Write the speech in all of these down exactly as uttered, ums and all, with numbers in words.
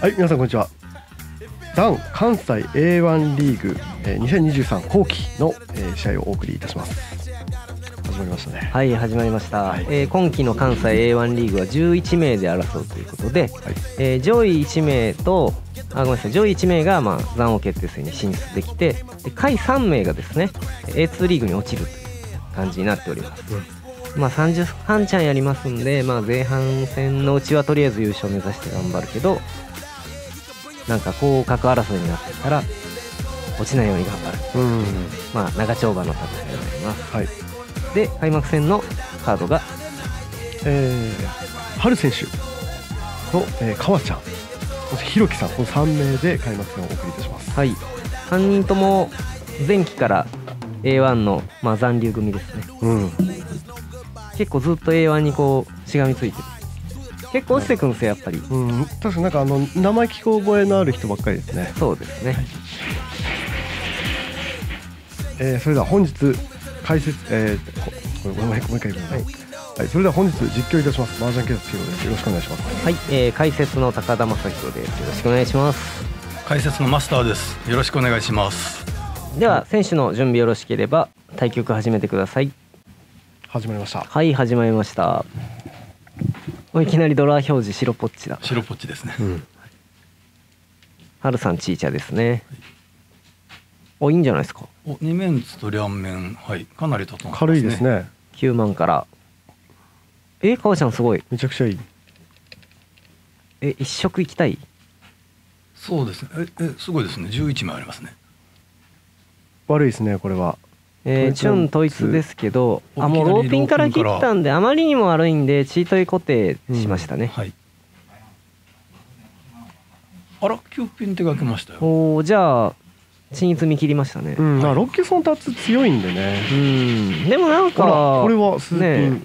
はい、皆さんこんにちは。ダウン関西 エーワン リーグ、えー、にせんにじゅうさん後期の、えー、試合をお送りいたします。始まりましたね。はい、始まりました、はい。えー、今期の関西 エーワン リーグはじゅういち名で争うということで、はい。えー、上位いち名とあごめんなさい上位いち名がまあ残王決定戦に進出できて、で下位さん名がですね エーツー リーグに落ちるという感じになっております、うん。まあ、さんじゅっかんちゃんやりますんで、まあ、前半戦のうちはとりあえず優勝目指して頑張るけど、なんか降格争いになってたら落ちないように頑張る、うん、まあ、長丁場の戦いになります、はい。で開幕戦のカードが、えー、春選手と、えー、川ちゃんそしてひろきさん、このさん名で開幕戦をお送りいたします、はい。さんにんとも前期から エーワン の、まあ、残留組ですね、うん。結構ずっと エーワン にこうしがみついてる、結構落ちてくんですよ、やっぱり、うん。確かになんかあの生意気覚えのある人ばっかりですね。そうですね、はい。えー、それでは本日解説、えー、ごめん、もう一回言うの、はいはい。それでは本日実況いたします麻雀警察ヒロです。よろしくお願いします。はい、えー、解説の高田正宏です。よろしくお願いします。解説のマスターです。よろしくお願いします。では選手の準備よろしければ対局始めてください。始まりました。はい、始まりました。いきなりドラ表示白ポッチだ。白ポッチですね、うん。ハルさんチーチャですね、はい。お、いいんじゃないですか。お、二面つと両面、はい、かなり整ってますね。軽いですね。きゅうまんから。え、かわちゃんすごい。めちゃくちゃいい。え、一色いきたい。そうですね。え、え、すごいですね。じゅういちまいありますね。悪いですね、これは。えー、チュン統一ですけど、あ、もうローピンから切ったんで、あまりにも悪いんで、チートイ固定しましたね。うん、はい。あら、きゅうピン手がけましたよ。お、じゃあ。均一見切りましたね、うん。まあ、ロッキソンタツ強いんでね、うん。でもなんかこれは鈴木、ね、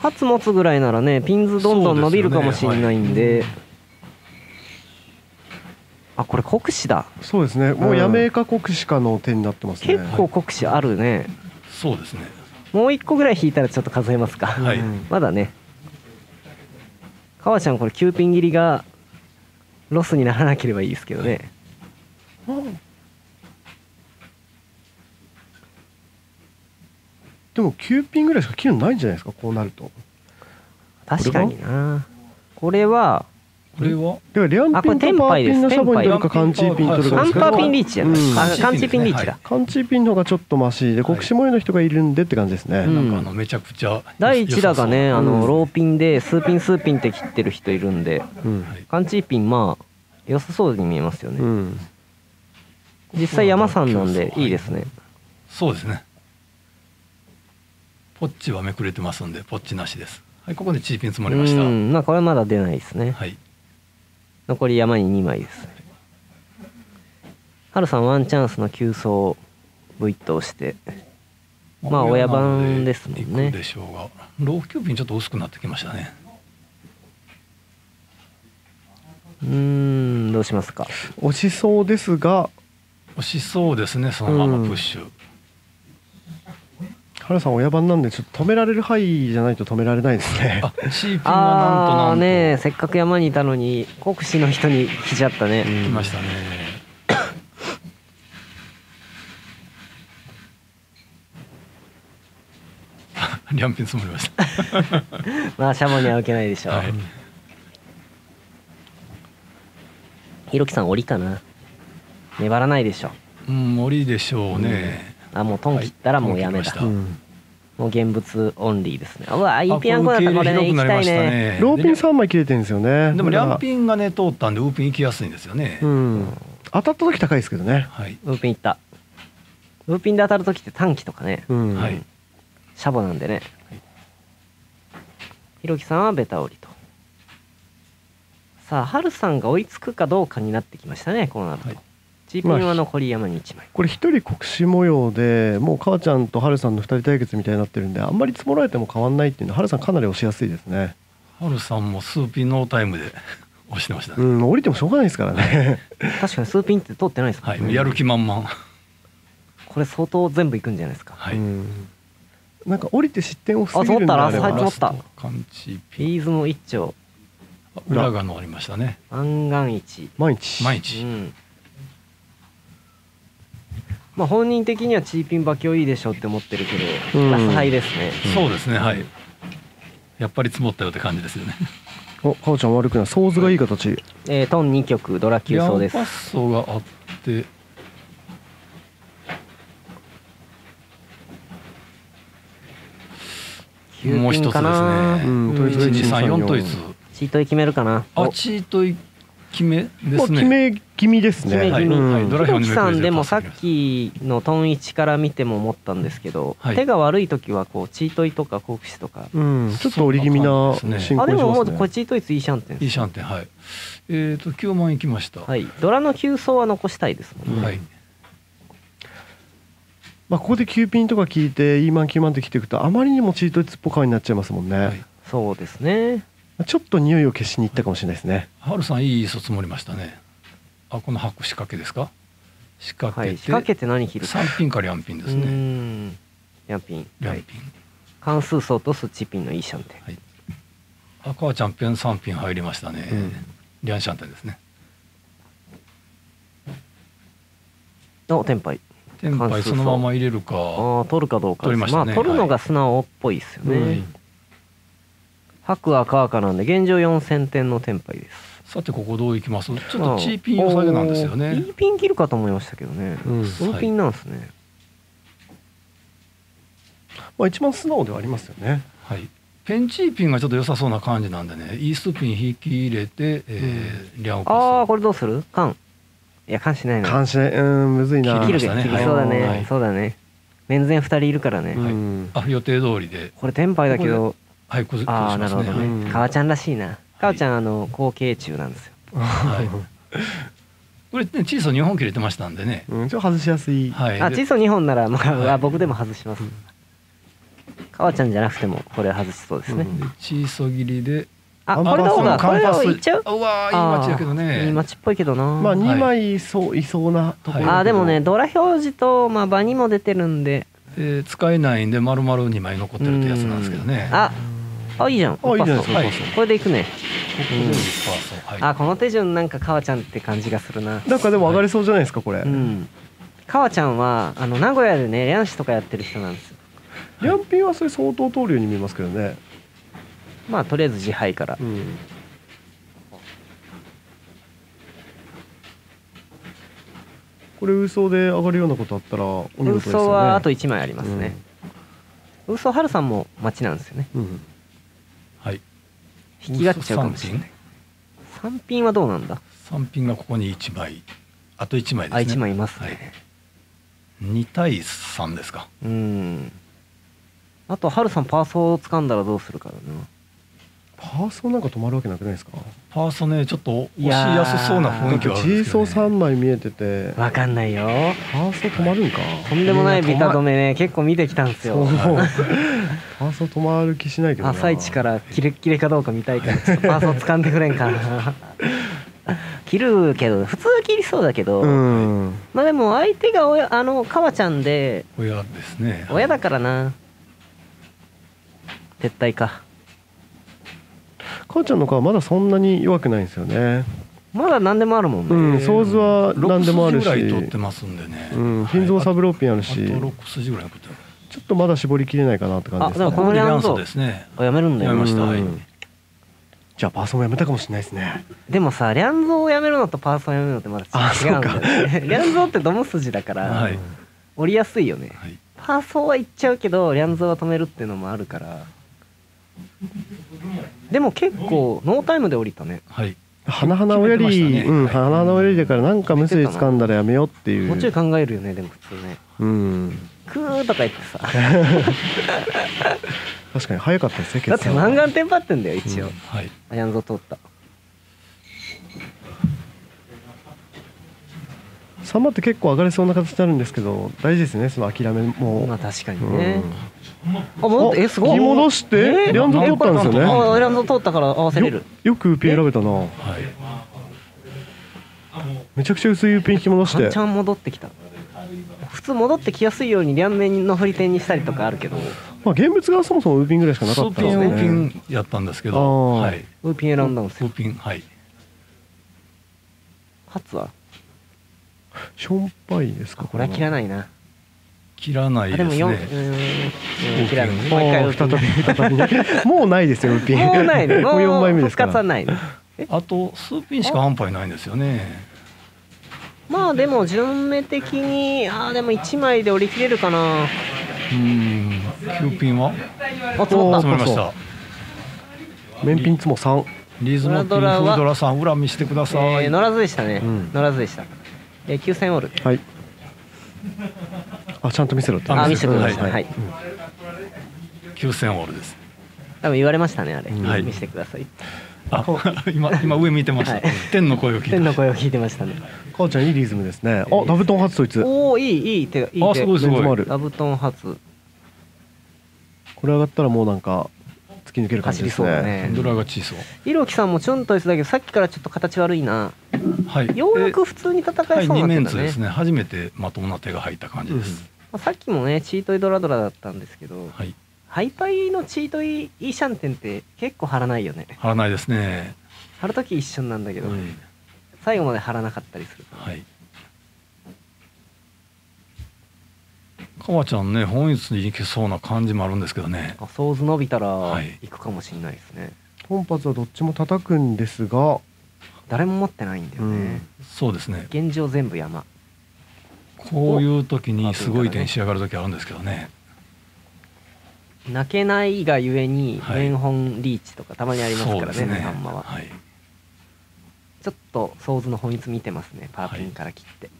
初持つぐらいならね、ピンズどんどん伸びるかもしれないん で, で、ね、はい。あ、これ国士だ。そうですね、もうやめか国士かの手になってますね、うん。結構国士あるね、はい。そうですね、もう一個ぐらい引いたらちょっと数えますか、はい、まだね。かわちゃんこれきゅうピン切りがロスにならなければいいですけどね、うん。でもきゅうピンぐらいしか切るのないんじゃないですか、こうなると。確かにな。これはこれはではレアンピンとパーピンのシャボに取るかカンチーピン取るかですけど、カンパーピンリーチやな。カンチーピンリーチだ。カンチーピンの方がちょっとマシで、国士模様の人がいるんでって感じですね。なんかあのめちゃくちゃだいいち打がね、あのローピンで数ピン数ピンって切ってる人いるんで、カンチーピンまあ良さそうに見えますよね、うん。実際山さんなんでいいですね。そうですね、ポッチはめくれてますんでポッチなしです。はい、ここでチーピン積もりました。うん、まあこれはまだ出ないですね、はい。残り山ににまいです。ハルさんワンチャンスの急走ブイッと押して、まあ親番ですもんね。でしょうが、ローキューピンちょっと薄くなってきましたね。うーん、どうしますか。押しそうですが、押しそうですね。そのままプッシュ。ハルさん親番なんでちょっと止められる範囲じゃないと止められないですね。あ、シーピンはなんとなんと。あね、せっかく山にいたのに国士の人に来ちゃったね。来ましたね。リャンピン積もりました。まあシャモには受けないでしょう。はい、ひろきさん折りかな。粘らないでしょう。うん、折りでしょうね。うん、あ、もうトン切ったらもうやめた、はい、もう現物オンリーですね。うわ、いいピンアンコだった。これね、行きたいね。ローピンさんまい切れてるんですよね。でもリャンピンがね通ったんでウーピン行きやすいんですよね、うん。当たった時高いですけどね、はい、ウーピン行った。ウーピンで当たる時って短期とかね、うん、はい、シャボなんでね、はい。ひろきさんはベタ折りと。さあハルさんが追いつくかどうかになってきましたね、こうなると、はい。チーピンは残り山にいちまい、まあ、これひとり国士模様でもう川ちゃんと春さんのふたり対決みたいになってるんで、あんまり積もられても変わんないっていうのは春さんかなり押しやすいですね。春さんもスーピンノータイムで押してましたね、うん。降りてもしょうがないですからね。確かにスーピンって通ってないですから、ね、はい、やる気満々。これ相当全部いくんじゃないですか、はい、うん。なんか降りて失点を防げるのであれば。あ、積もった。ラストカンチーピンビーズもいっ丁。裏が乗りましたね。安願一。毎日。毎日。うん。まあ本人的にはチーピン馬強いいでしょって思ってるけど、ラスハイですね。そうですね、はい。やっぱり積もったよって感じですよね。お、かおちゃん悪くない。ソーズがいい形。えー、トン二曲ドラきゅう走です。パス走があって。もう一つですね。いちにさんよんといつ。チートイ決めるかな。あ、チートイ決めですね。決め気味ですね。決め気味。ドラ表にさんでもさっきのトンいちから見ても思ったんですけど、手が悪い時はこうチートイとかコークシとか、ちょっと折り気味な進行。あ、でももうこれチートイツイシャンテン。イシャンテン、はい。えっと九万いきました。はい、ドラの急走は残したいですもんね。はい。まあここできゅうピンとか聞いてイーマンキーマンって聞いていくと、あまりにもチートイツっぽくになっちゃいますもんね、はい、そうですね。ちょっと匂いを消しに行ったかもしれないですね。ハルさんいい卒もりましたね。あ、この箱仕掛けですか。仕掛けて、はい、仕掛けて何切るか。さんピンか両ピンですね。うん。両ピン。両ピン。関数層とスチピンのいいシャンテン。はい。赤はちゃんペンさんピン入りましたね。うん、リャンシャンテンですね。お、テンパイ。テンパイそのまま入れるか。ああ、取るかどうか。取りましたね。まあ取るのが素直っぽいですよね。はい、白赤赤なんで現状よんせんてんのテンパイです。さてここどういきます。ちょっとチーピンを下げなんですよね。いいピン切るかと思いましたけどね。いいピンなんですね。まあ一番素直ではありますよね。はい。ペンチーピンがちょっと良さそうな感じなんでね。イーストピン引き入れて、えー、リャンをかす。ああ、これどうする。カン。いやカンしないな。カンしない。うんむずいな。切るか切る。そうだねそうだね。面前ふたりいるからね。あ、予定通りで。これテンパイだけど。はい、これ。ああ、なるほどね。かわちゃんらしいな。かおちゃんあの後継中なんですよ。はい。これね、チーソにほん切れてましたんでね。うん、ちょっと外しやすい。はい。あ、チーソにほんならまあ僕でも外します。かおちゃんじゃなくてもこれ外しそうですね。チーソ切りで。あ、これどうだ。これをいっちゃう。うわあ、いいマチだけどね。いいマチっぽいけどな。まあにまいいそういそうなところ。あ、でもね、ドラ表示とまあ場にも出てるんで。え、使えないんで丸々にまい残ってるってやつなんですけどね。あ。あ、いいじゃん。これでいくね。あ、この手順なんかかわちゃんって感じがするな。なんかでも上がりそうじゃないですかこれ。かわちゃんはあの名古屋でねリャンシとかやってる人なんですよ。リャンピンはそれ相当通るように見えますけどね。まあとりあえず自敗から。これ嘘で上がるようなことあったらお見事ですよね。嘘はあといちまいありますね。嘘はるさんも待ちなんですよね。引きがっちゃうかもしれない。三品はどうなんだ。三品がここに一枚、あと一枚ですね。あ、一枚いますね。二対三ですか。うん。あと春さんパーソを掴んだらどうするかだな。パーソなんか止まるわけなくないですか。パーソね、ちょっと押しやすそうな雰囲気はあるんですけどね。チーソ三枚見えてて。わかんないよ。パーソ止まるんか。とんでもないビタ止めね、結構見てきたんですよ。パーソ止まる気しないけどな。朝一からキレッキレかどうか見たいから、ちょっとパーソ掴んでくれんかな。切るけど普通は切りそうだけど、まあでも相手が親あのカワちゃんで親ですね。親だからな。撤退か。カワちゃんの顔はまだそんなに弱くないんですよね。まだ何でもあるもんね。うん、ソーズは何でもあるし。ろく筋ぐらい取ってますんでね。うん、ピンゾーサブローピンあるし。あとろく筋ぐらい取ってます。ちょっとまだ絞りきれないかなって感じですね。あ、だからこのリャンソですね。やめるんだよ。やめました。じゃあパーソンもやめたかもしれないですね。でもさ、リャンゾをやめるのとパーソンをやめるのってまだ違うんだよね。リャンゾってドム筋だから折りやすいよね。パーソンはいっちゃうけどリャンゾは止めるっていうのもあるから。でも結構ノータイムで降りたね。はい。花々おやり、うん、花々おやりだからなんか無視で掴んだらやめようっていう。もうちょい考えるよね、でも普通ね。うん。クーとか言ってさ確かに早かったですね。だって満眼テンパってんだよ一応、うん、はい、あやんぞ通った。さんばんって結構上がれそうな形になるんですけど、大事ですねその諦めも。まあ確かにね、うん、あ、戻って、え、すごい引き戻して、えー、リャンゾ通ったんですよね。あ、リャンゾ通ったから合わせれる。 よ, よくピン選べたな。はい、めちゃくちゃ薄いピン引き戻してカンちゃん戻ってきた。普通戻ってきやすいように両面の振り点にしたりとかあるけど、まあ、現物がそもそもウーピンぐらいしかなかったんですね。ウーピンやったんですけど、はい、ウーピン選んだんですよ。ウーピン、はい。ハツはションパイですか。これは切らないな。切らないですね。でもよん切らない。もう一回再び再びもうないですよウーピン。もうないね。もうよんまいめですから。復活はないね。あと数ピンしか安牌ないんですよね。まあでも順目的に、ああでもいちまいで折り切れるかな。うん、きゅうピンはあ積もりました。面ピン積もさん、リーズマピンフードラさん、裏見してください。乗らずでしたね、乗らずでした。きゅうせんオール、はい。あ、ちゃんと見せろって、あ、見せてください。はい、きゅうせんオールです。多分言われましたね、あれ見せてください。あ、今今上見てました。天の声を聞いて。天の声を聞いてましたね。母ちゃんいいリズムですね。あ、ダブトン発といつ。おお、いいいい手がいい手。あ、すごいすごい。ダブトン発。これ上がったらもうなんか突き抜ける感じですね。ドラが小さ。色木さんもチョンといつだけどさっきからちょっと形悪いな。はい。ようやく普通に戦えそうな。二面図ですね。初めてまともな手が入った感じです。さっきもねチートイドラドラだったんですけど。はい。ハイパイのチートイイシャンテンって結構張らないよね。張らないですね。張るとき一緒なんだけど、うん、最後まで張らなかったりする。はい。カワちゃんね、本一に行けそうな感じもあるんですけどね。あ、ソーズ伸びたら行くかもしれないですね。本発はどっちも叩くんですが、誰も持ってないんだよね。うん、そうですね。現状全部山。こういう時にすごい点仕上がる時あるんですけどね。泣けないがゆえに面本リーチとかたまにありますからね、さんまは、はい、ちょっとソーズの本質見てますね。パーピンから切って、は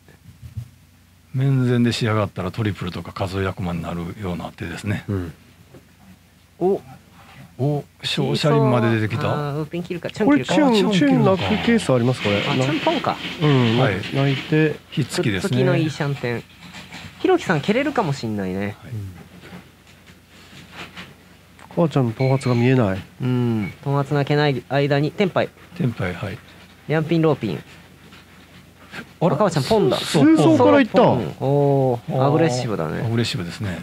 い、面前で仕上がったらトリプルとか数え役満になるような手ですね、うん、おお、小車輪まで出てきた。ウーピン切るか、チュン切るか。これチュン、チュン泣くケースありますかね。あ、チュンポンか、うん、はい、泣いてひっつきですね。ひっつきのいいシャンテン。ひろきさん蹴れるかもしんないね、はい。母ちゃんの頭髪が見えない。うん、頭髪がけない間にテンパイ。テンパイ、はい。リャンピンローピン。あら、母ちゃんポンだ。水槽からいった。おお、アグレッシブだね。アグレッシブですね。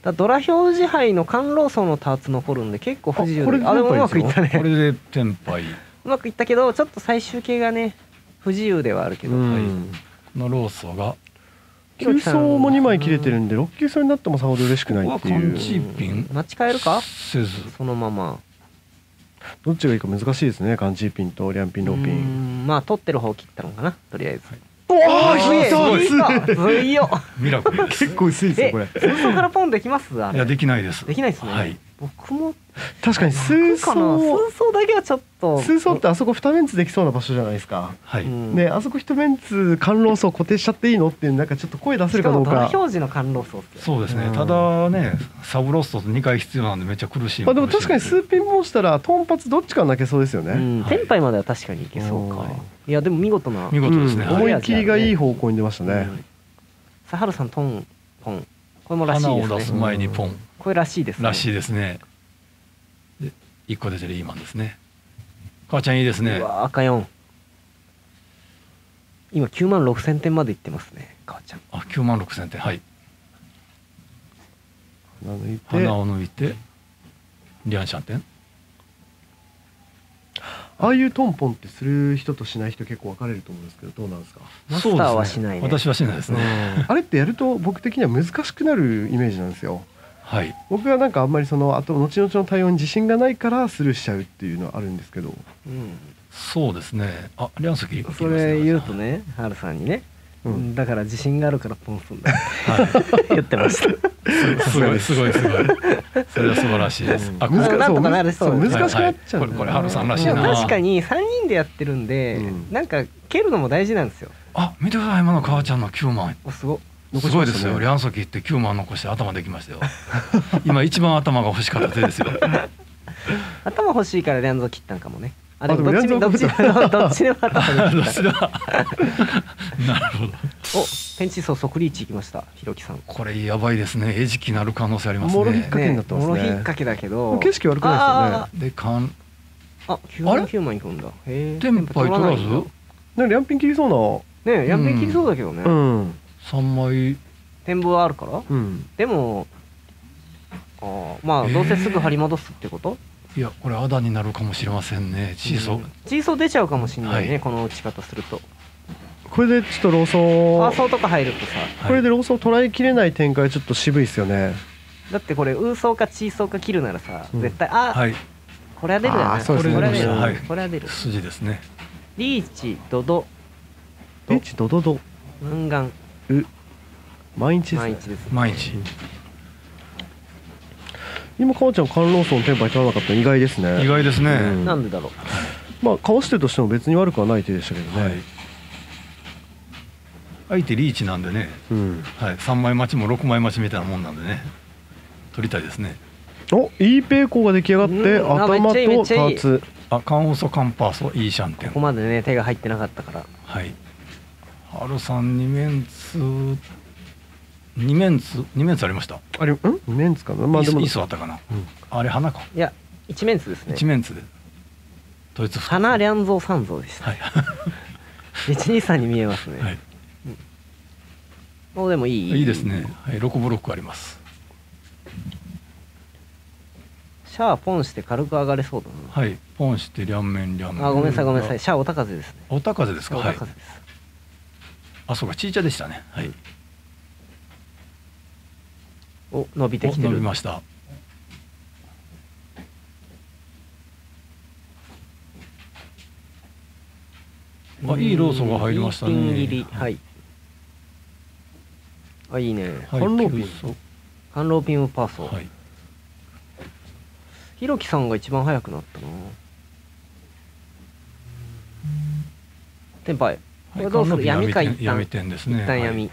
だドラ表示杯の甘露層のターツ残るんで結構不自由。あ、これあれもうまくいったね。これでテンパイ。うまくいったけどちょっと最終形がね不自由ではあるけど。うん。このローソが。急走もにまい切れてるんでろく急走になってもさほど嬉しくないっていう。間違えるか？せずそのまま。どっちがいいか難しいですね。カンチーピンとリャンピンローピン。まあ取ってる方切ったのかなとりあえず。おお、薄い薄いよ。ミラクル結構薄いですよこれ。水槽からポンできます？いやできないです。できないですね。はい。僕も確かに水槽水槽だけはちょっと。水槽ってあそこ二面つできそうな場所じゃないですか。はい。ね、あそこ一面つ甘露層固定しちゃっていいのっていう、なんかちょっと声出せるかどうか。表示の甘露層。そうですね。ただね、サブロストと二回必要なんでめっちゃ苦しい。まあでも確かに数ピンもしたらトンパツどっちか泣けそうですよね。テンパイまでは確かにいけそうか。いやでも見事な。見事ですね。思い切りがいい方向に出ましたね。サハルさんトンポン。これもらしいですね。花を出す前にポン。これらしいですね。らしいですね。一個出てるイーマンですね。母ちゃんいいですね。うわ、赤四。今九万六千点まで行ってますね。母ちゃん。あ、九万六千点、はい。鼻抜いて。鼻を抜いて。リアンシャンテン。ああいうトンポンってする人としない人結構分かれると思うんですけど、どうなんですか。マスターはしないね。私はしないですね。あれってやると僕的には難しくなるイメージなんですよ。はい、僕はなんかあんまりその後後々の対応に自信がないからスルーしちゃうっていうのはあるんですけど、うん、そうですね。あ、リャンスキー、それ言うとね、ハルさんにね、うん、だから自信があるからポンすんだ、はい、言ってました。すごいすごいすごい、それは素晴らしいです。難しくなっちゃう、ね、これこれハルさんらしいな。確かにさんにんでやってるんで、うん、なんか蹴るのも大事なんですよ。あ、見てください、今の川ちゃんのきゅうまい。お、すごっ、すごいですよ。リャンソキってきゅうまん残して頭できましたよ。今一番頭が欲しかった手ですよ。頭欲しいからリャンソキったんかもね。あ、でもどっちでも頭できた。なるほど。お、ペンチ層即リーチいきました、ひろきさん。これやばいですね。餌食になる可能性ありますね。もろ引っ掛けになってますね。もろ引っ掛けだけど。景色悪くないですよね。で、かん。あ、きゅうまんきゅうまんいくんだ。へえ。テンパイ取らず？ね、リャンピン切りそうな。ね、リャンピン切りそうだけどね。うん。三枚展望あるから、うん、でもあまあどうせすぐ張り戻すってこと？いやこれアダになるかもしれませんね。チーソー、うん、チーソー出ちゃうかもしれないね、はい、この打ち方すると。これでちょっとローソーアーソーとか入るとさ、はい、これでローソー捉えきれない展開ちょっと渋いですよね。だってこれウーソーかチーソーか切るならさ、うん、絶対あ、はい、これは出るだね。これは出る、はい、これは出る筋ですね。リーチドドリーチドドド満願う毎日ですね。毎日今かわちゃんカンローソンテンパイ取らなかった意外ですね。意外ですね、うん、なんでだろう。まあかわしてるとしても別に悪くはない手でしたけどね、はい、相手リーチなんでね、うんはい、さんまい待ちもろくまい待ちみたいなもんなんでね取りたいですね。おいいペーコーが出来上がって、うん、頭とターツあカンオソカンパーソいいシャンテン。ここまでね手が入ってなかったからはいハルさんにメンツ二面図二面図ありました。あれ、うん、二面図かな。まあでも椅子あったかな。うん、あれ花か。いや一面図ですね。一面図で。ドイツ花両像三像です。はい。一二三に見えますね。はい。もうでもいい。いいですね。はい六ブロックあります。シャーポンして軽く上がれそうだな。はいポンして両面両面。あごめんなさいごめんなさいシャーお高風ですね。お高風ですか。お高風です。あそうかチーチャでしたね。はい。お伸びてきてる。伸びました。あ、いいローソンが入りましたね。ピン切りはい。あ、いいね。はい、半ローピン。半ローピンをパーソー。はい。ひろきさんが一番早くなったな。テンパイ。これどうする？闇か一旦。闇点ですね。一旦闇。はい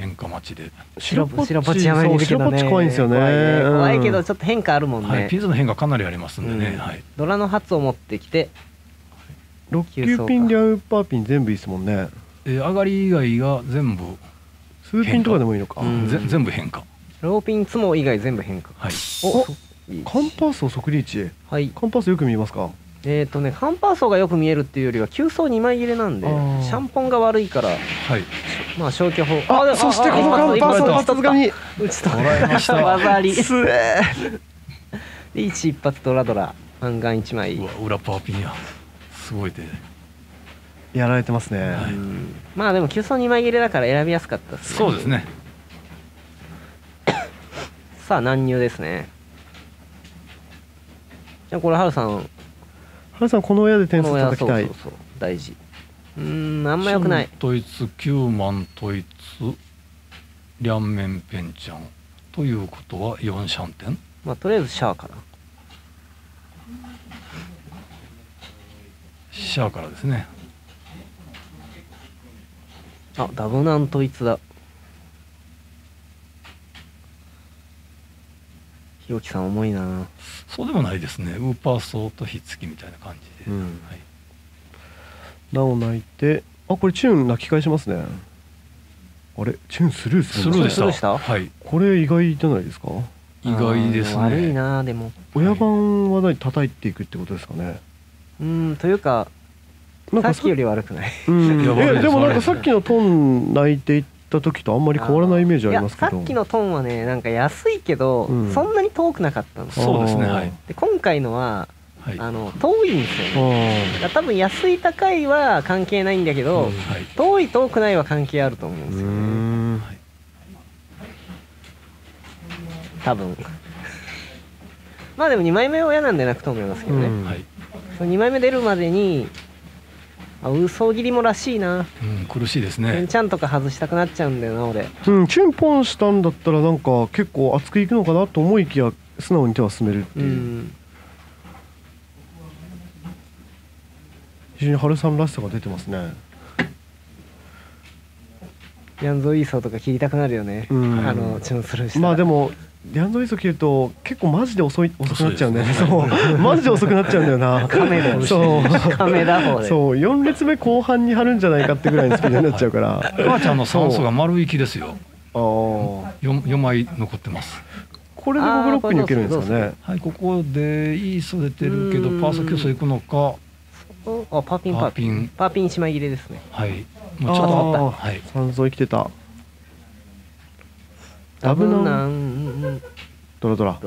変化待ちで白ポチやめにできるね。怖いですよね。怖いけどちょっと変化あるもんね、はい、ピンズの変化かなりありますんでね、うんはい、ドラの発を持ってきてろっ級ピンリャウパーピン全部いいですもんね、えー、上がり以外が全部数ピンとかでもいいのか、うん、全部変化ローピンツモ以外全部変化、はい、おカンパーソー即リーチ、はい、カンパーソーよく見えますか。えっとね、カンパーソーがよく見えるっていうよりは急走にまい切れなんでシャンポンが悪いから、はいまあ消去法あそしてこのカンパーソーが確かに打ち取られました。技ありで一発ドラドラ半眼一枚うわ裏パーピンやすごいでやられてますね、はい、まあでも急走にまい切れだから選びやすかったですね。そうですねさあ難入ですね。じゃあこれハルさん皆さんこの親で点数叩きたい。そうそうそう大事。うんあんま良くない。ドイツ九万ドイツ両面ペンちゃんということは四シャンテン。まあとりあえずシャーから。シャーからですね。あダブナンドイツだ。ひろきさん重いな。そうでもないですね。ウーパーソーとひっつきみたいな感じで。うん、はい。なお泣いて、あこれチューン泣き返しますね。あれチューンスルーするんですか。スルーでした。はい。これ意外じゃないですか。意外ですね。悪いなでも。親番は何叩いていくってことですかね。はい、うんというか、さっきより悪くない。うん。えでもなんかさっきのトン泣いていって。た時とあんまり変わらないイメージありますけど。さっきのトーンはねなんか安いけど、うん、そんなに遠くなかったんですよ。そうですね、はい、で今回のは、はい、あの遠いんですよね。多分安い高いは関係ないんだけど、うんはい、遠い遠くないは関係あると思うんですよね。うん、はい、多分まあでもにまいめは嫌なんでなくと思いますけどね、うんはい、そのにまいめ出るまでに嘘切りもらしいな、うん、苦しいですね。ちゃんとか外したくなっちゃうんだよな俺、うん、チュンポンしたんだったらなんか結構厚くいくのかなと思いきや素直に手は進めるっていう、うん、非常に春さんらしさが出てますね。リャンゾイーソーとか切りたくなるよね、うん、あのチュンするしたら。まあでもリャンゾイーソー切ると結構マジで遅い遅くなっちゃうんだよね。そうマジで遅くなっちゃうんだよな。カメだそうカメだ方でそうよんれつめこう半に張るんじゃないかってぐらいのスピードになっちゃうから。母ちゃんの酸素が丸いきですよ。ああよんまい残ってます。これでごブロックに受けるんですかね。はい、ここでイーソー出てるけどパーソー急走いくのか。あパーピンパーピンパーピンいちまい切れですね。はい、もうちょっとあった三層生きてた。ダブナンドラドラ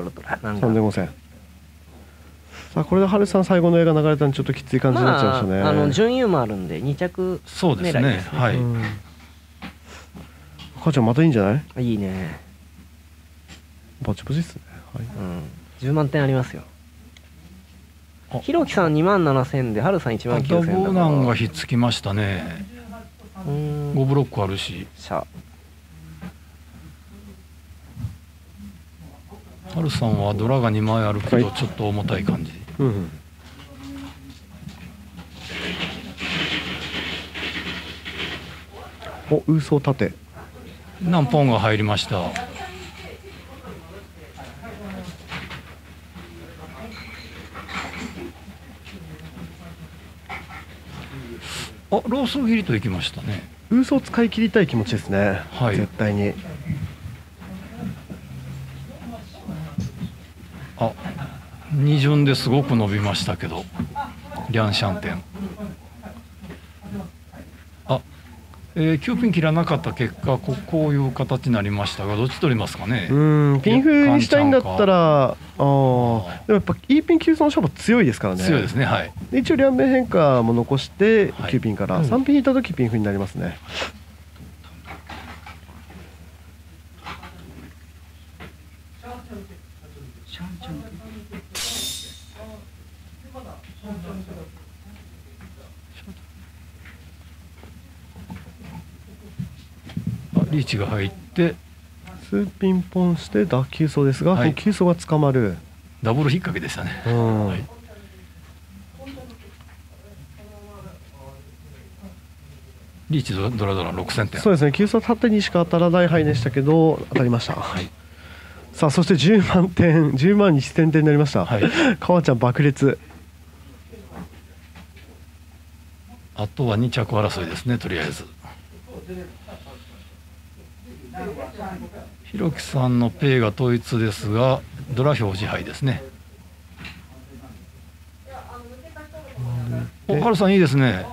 さんぜんごひゃくえん。さあこれでハルさん最後の絵が流れたんでちょっときつい感じになっちゃいましたね。まあ、あの準優もあるんでに着狙いですね。はい、うん、母ちゃんまたいいんじゃない？いいね。バチバチですね。はい、うん、じゅうまんてんありますよ。ひろきさんにまんななせんえんでハルさんいちまんきゅうせんえんだから。ボナンがひっつきましたね。うん、ごブロックあるし。ハルさんはドラがにまいあるけどちょっと重たい感じ、うんうん、お、ウーソー縦何本が入りました。あ、ローソー切りといきましたね。ウーソー使い切りたい気持ちですね、はい、絶対に。あ、に巡ですごく伸びましたけどリャンシャンテン。あ、えー、きゅうピン切らなかった結果ここういう形になりましたがどっち取りますかね。うん、ピンフにしたいんだったらああでもやっぱ E ピンきゅう層の勝負強いですからね。強いですね。はい、で一応両面変化も残してきゅうピンから、はい、さんピン引いた時ピンフになりますね。リーチが入って数ピンポンして打球走ですが、はい、球走が捕まるダブル引っ掛けでしたね。はい、リーチドラドラろくせんてん。そうですね、球走縦にしか当たらない範囲でしたけど当たりました。はい、さあそしてじゅうまんてんじゅうまんにせんてんになりました。はい、川ちゃん爆裂。あとはに着争いですね。とりあえずひろきさんのペイが統一ですがドラ表示杯ですね。お、ハルさんいいですね。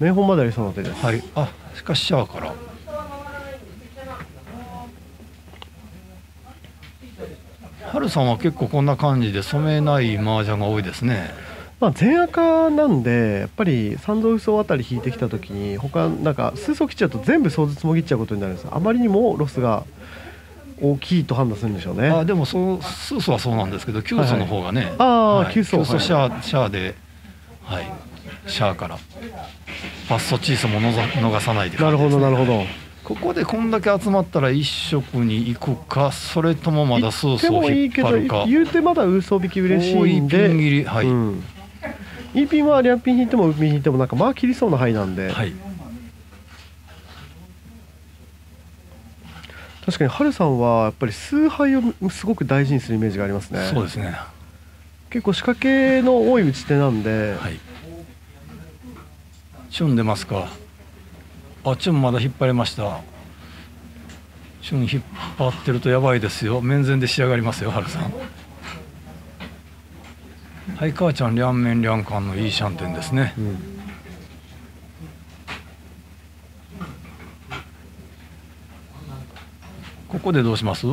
名本までありそうな手です。はい、あ、しかしシャアからハルさんは結構こんな感じで染めない麻雀が多いですね。まあ全赤なんでやっぱり三層嘘あたり引いてきた時に他なんか数層切っちゃうと全部相ずつもぎっちゃうことになるんです。あまりにもロスが大きいと判断するんでしょうね。あ、でもそう数層はそうなんですけどきゅう層の方がね、ああきゅう層シャアシャアで、はい、シャアからパッソチーソものざ逃さないで、ね、なるほどなるほど。ここでこんだけ集まったら一色に行くかそれともまだ数層引っ張るか。言うてまだ嘘引き嬉しいんで多いピン切り、はい、うん、E ピンは両ピン引いても U ピン引いてもなんかまあ切りそうな範囲なんで、はい、確かにハルさんはやっぱり数牌をすごく大事にするイメージがありますね。そうですね、結構仕掛けの多い打ち手なんで、はい、チュン出ますか。あ、チュンまだ引っ張れました。チュン引っ張ってるとやばいですよ。面前で仕上がりますよハルさん。はい、母ちゃん両面両感のいいシャンテンですね。うん、ここでどうします？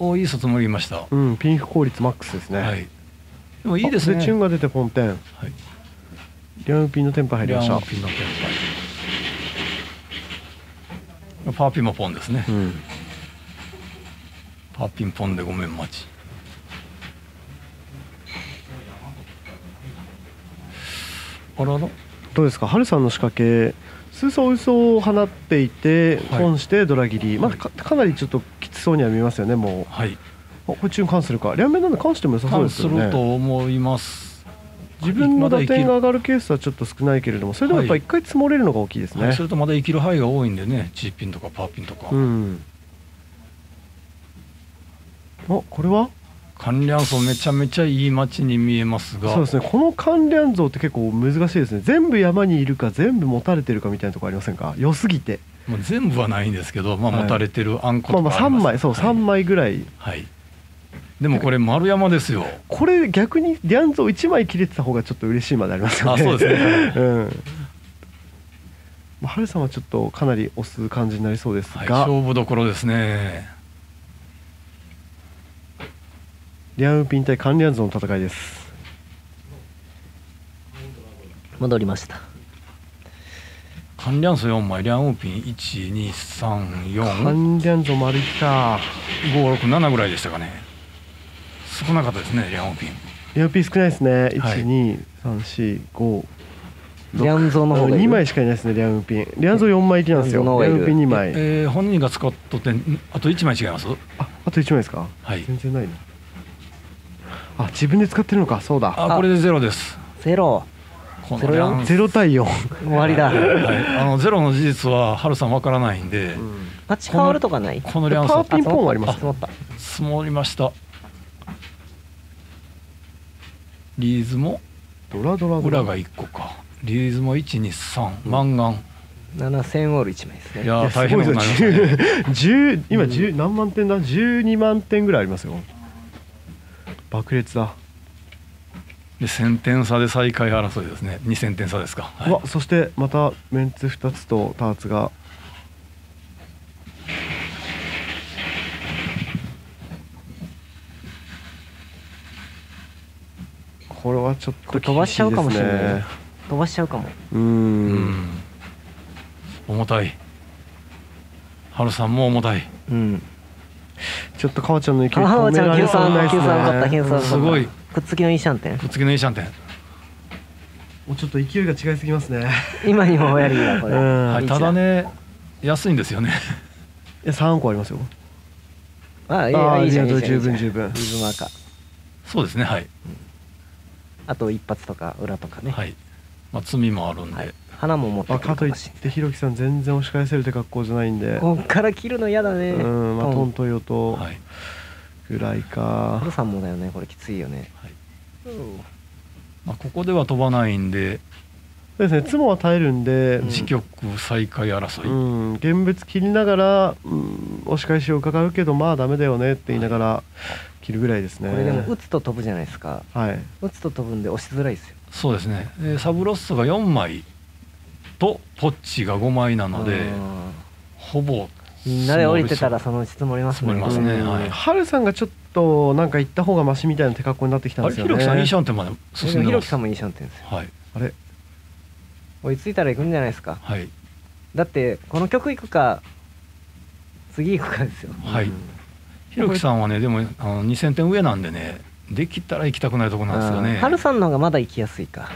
お、いい卒も言いました。うん、ピンフ効率マックスですね。はい、でもいいですね。でチュンが出てポンテン。はい。両ピンのテンパ入りました。両ピンのテンパ。パーピンもポンですね。うん、パーピンポンでごめん待ち。あらら、どうですかハルさんの仕掛け数層嘘を放っていてポンしてドラ切り、はい、まだ か, かなりちょっときつそうには見えますよねもう。はい、これチュン関するか両面なんで関しても良さそうですよね。関すると思います。自分の打点が上がるケースはちょっと少ないけれどもそれでもやっぱりいっかい積もれるのが大きいですね。はい、それとまだ生きる範囲が多いんでね G ピンとかパーピンとか、うん、お、これは関連像めちゃめちゃいい町に見えますが、そうですね、この関連像って結構難しいですね。全部山にいるか全部持たれてるかみたいなところありませんか。良すぎてもう全部はないんですけど、まあ、持たれてるあんことかあります。まあまあさんまい、そうさんまいぐらい、はいはい、でもこれ丸山ですよ。これ逆にリャン像いちまい切れてた方がちょっと嬉しいまでありますよね。あ、そうですね、うんまあ、春さんはちょっとかなり押す感じになりそうですが、はい、勝負どころですね。リアンウーピン対カンリアンズの戦いです。戻りました。カンリャンズよんまい、リャンウーピンいち、に、さん、よん、カンリャンズ丸いったご、ろく、ななぐらいでしたかね。少なかったですね、リャンウーピン。リャンウーピン少ないですね。いち、に、さん、よん、ご、ろく、リャンゾーの方がにまいしかいないですね。リャンウーピンリャンゾーよんまい入りなんですよ。リャンウーピンにまい、えー、本人が使っとってあといちまい違います。 あ, あといちまいですか、はい、全然ないなあ。自分で使ってるのか。そうだ、あこれでゼロです。ゼロゼロ対四終わりだ。あのゼロの事実はハルさんわからないんで、パチ変わるとかない。このリャンソーピンポンあります。積もりました。リーズも裏がいっこか。リーズもいち、に、さん、マンガンななせんオールいちまいですね。いや大変なことになりますね。今何万点だ、じゅうにまんてんぐらいありますよ。爆裂だ。でせんてん差で最下位争いですね。にせんてん差ですか、はい、うわそしてまたメンツふたつとターツがこれはちょっと飛ばしちゃうかもしれない。飛ばしちゃうかも。うーん、うん重たい。ハルさんも重たい、うん、ちょっとカワちゃんの勢い止められそうにないですね。すごいくっつきのいいシャンテン。くっつきのいいシャンテン。もうちょっと勢いが違いすぎますね。今にもやりがこれ。はい。ただね安いんですよね。いや三個ありますよ。ああいいじゃんいいじゃん。十分十分。水マーカー。そうですねはい。あと一発とか裏とかね。はい。まあ罪もあるんで。花も持って。かといってひろきさん全然押し返せるって格好じゃないんで。こっから切るの嫌だね。うんまあトントヨと。はい。ぐらいか。ハルさんもだよねこれきついよね。はい、まあここでは飛ばないんで。そうですね。ツモは耐えるんで。自局再開争い。うん。現物切りながら、うん、押し返しを伺うけどまあダメだよねって言いながら切るぐらいですね。これでも打つと飛ぶじゃないですか。はい。打つと飛ぶんで押しづらいですよ。そうですね。えー、サブロッソがよんまいとポッチがごまいなのでほぼ。みんなで降りてたらそのうち積もりますもんね。ハルさんがちょっとなんか行った方がマシみたいな手格好になってきたんですよね。あれひろきさんいいシャンテンまで進んでます。ひろきさんもいいシャンテンですよ。はい。あれ追いついたら行くんじゃないですか。はい。だってこの曲行くか次行くかですよ。はい。ひろきさんはねでもあのにせんてん上なんでねできたら行きたくないとこなんですよね。ハルさんの方がまだ行きやすいか。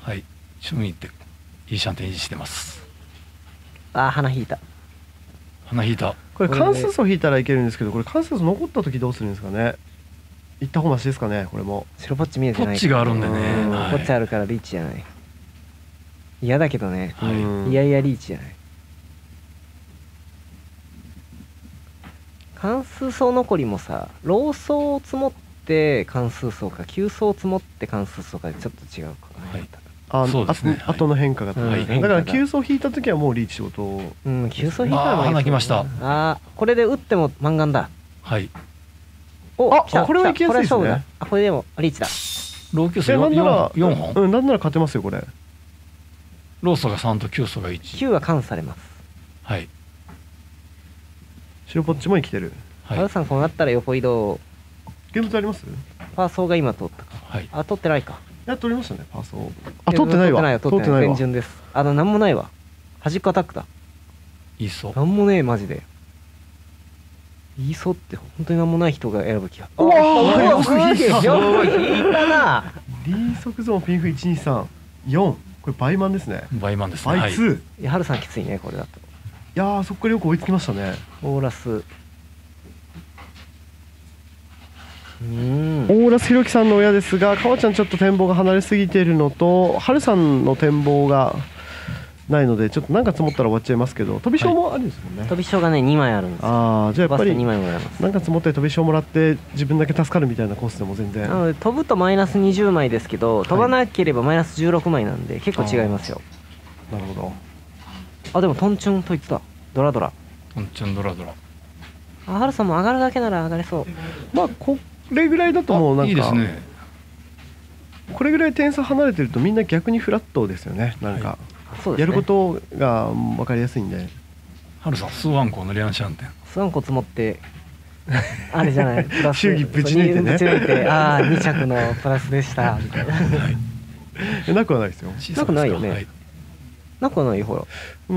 はい。順位っていいシャンテン維持してます。ああ花引いた。花引いた。これ関数を引いたらいけるんですけど、これ関数残った時どうするんですかね。行った方マシですかね。これも白ポッチ見えてない。ポッチがあるんでね。ポッチあるからリーチじゃない。嫌だけどね。いやいやリーチじゃない。関数層残りもさ、ロー層を積もって関数層か、急層を積もって関数層かでちょっと違うかな。はい。あとの変化がだから急走引いた時はもうリーチ仕事を急走引いたら花きました。あこれで打っても満願だ。はいおっこれは行きやすいですね。これでもリーチだ。ロー急走よんほんなんなら勝てますよ。これローソがさんと急走がいち きゅうは完されます。はい白ポッチも生きてる。ハルさんこうなったら横移動現物あります。パーソーが今通ったか。あ通ってないか。いや取りましたねパーソー。あ取ってないわ。取ってないわ。全順です。あのなんもないわ。端っこアタックだ。いいそう。なんもねえマジで。いいそうって本当になんもない人が選ぶ気が。おおよく引いた。よく引いたな。リ速ゾーンピンフいち、に、さん、よんこれ倍満ですね。倍満ですね。倍数。いやハルさんきついねこれだと。いやそこからよく追いつきましたね。オーラス。うんオーラスひろきさんの親ですが、かわちゃんちょっと展望が離れすぎているのと、はるさんの展望がないのでちょっとなんか積もったら終わっちゃいますけど、飛び賞もあるんですもんね。飛び賞がねにまいあるんですよ。ああじゃあやっぱりにまいもらえます。なんか積もって飛び賞もらって自分だけ助かるみたいなコースでも全然。なので飛ぶとマイナスにじゅうまいですけど、飛ばなければマイナスじゅうろくまいなんで結構違いますよ。なるほど。あでもトンチュンと言ってた。ドラドラトンチュンドラドラ。はるさんも上がるだけなら上がれそう。まあここれぐらいだともうなんかいいですね。これぐらい点差離れてるとみんな逆にフラットですよね。なんかやることが分かりやすいんで。ハルさんスワンコのリアンシャンテン。スワンコ積もってあれじゃないプラス祝儀ぶち抜いてね、ぶち抜いて、ああに着のプラスでしたみたいな。え、なくはないですよ。なくないよね。なくはないよ、ほら。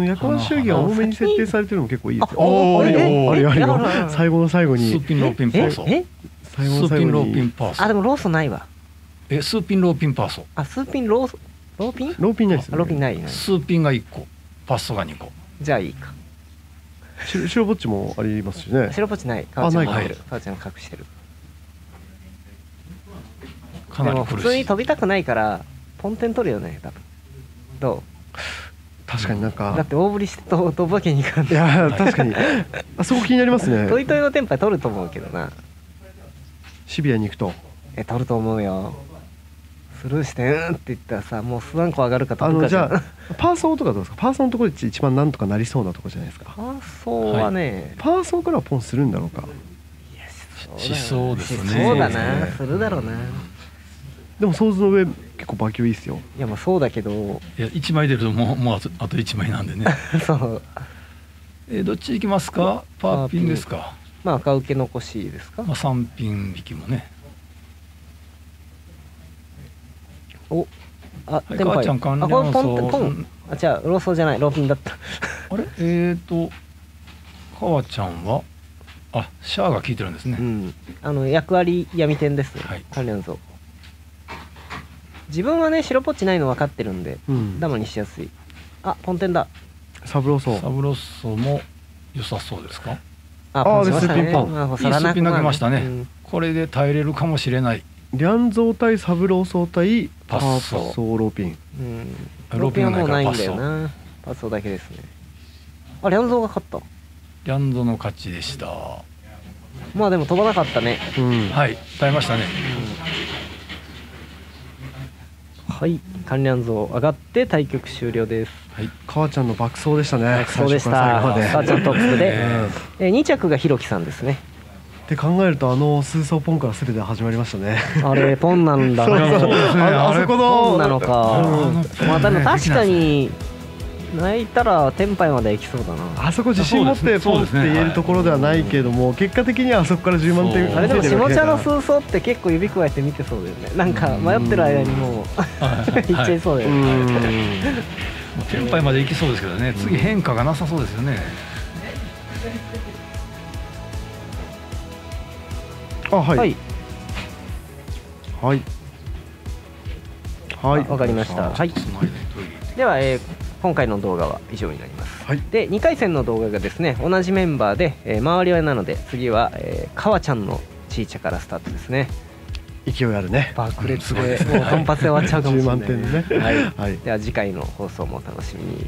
夜間祝儀は多めに設定されてるの結構いいですよ。ああ、あれよあれよ。最後の最後に。スーピンローピンパーソ。え？最後の最後に。スーピンローピンパーソ。あ、でもローソないわ。え、スーピンローピンパーソ。あ、スーピンローローピン？ローピンないです。ローピンない。スーピンがいっこ、パーソがにこ。じゃあいいか。白ぼっちもありますしね。白ぼっちない。かわちゃん隠してる。かわちゃん隠してる。でも普通に飛びたくないからポンテン取るよね。多分。どう？確かになんか。だって大振りして飛ぶわけにいかない。いや確かに。あそこ気になりますね。トイトイのテンパイ取ると思うけどな。シビアに行くと。え、取ると思うよ。スルーしてうんって言ったらさ、もう何個上がるかとかじゃあパーソンとかどうですか。パーソンのところで一番なんとかなりそうなところじゃないですか。パーソンはね、パーソンからはポンするんだろうか。しそうですね。そうだな、するだろうな。でも想像の上結構馬強いですよ。いやまあそうだけど、いやいちまい出るともうもうあといちまいなんでね。そう、え、どっち行きますか。パーピンですか。まあ赤受け残しですか。まあ三ピン引きもね。お、あ、テンパイ。あ、これポン、ポン。あ、じゃあローソーじゃない、ローピンだった。あれ、えっと、かわちゃんは、あ、シャアが効いてるんですね。うん、あの役割闇点です。はい。カリアンゾ。自分はね、白ポッチないの分かってるんで、ダマにしやすい。あ、ポンテンだ。サブローソー。サブローソーも良さそうですか。あ、ポンしましたね。いいスピン投げましたね。これで耐えれるかもしれない。リャンゾー対サブローソー対パッソーローピン。ローピンはもうないんだよな。パッソーだけですね。あ、リャンゾーが勝った。リャンゾーの勝ちでした。まあでも飛ばなかったね。はい、耐えましたね。はい、カンリャンゾー上がって対局終了です。かわちゃんの爆走でしたね。爆走でした。かわちゃんトップでに着がひろきさんですね。って考えると、あの数層ポンからすべて始まりましたね。あれポンなんだ。あそこのポンなのか。まあでも確かに泣いたらテンパイまで行きそうだな。あそこ自信持ってポンって言えるところではないけれども、結果的にはあそこからじゅうまんてん。あれでも下茶の数層って結構指加えて見てそうだよね。なんか迷ってる間にもう行っちゃいそうだよね。テンパイまで行きそうですけどね。次変化がなさそうですよね。あ、はいはいはい、わかりました。はい、では、えー、今回の動画は以上になります、はい、でにかい戦の動画がですね、同じメンバーで、えー、回り合いなので、次は、えー、かわちゃんのチーチャからスタートですね。勢いあるね。爆裂で、もう単発で終わっちゃうかもしれない。じゅうまんてんね。はい、では次回の放送もお楽しみに。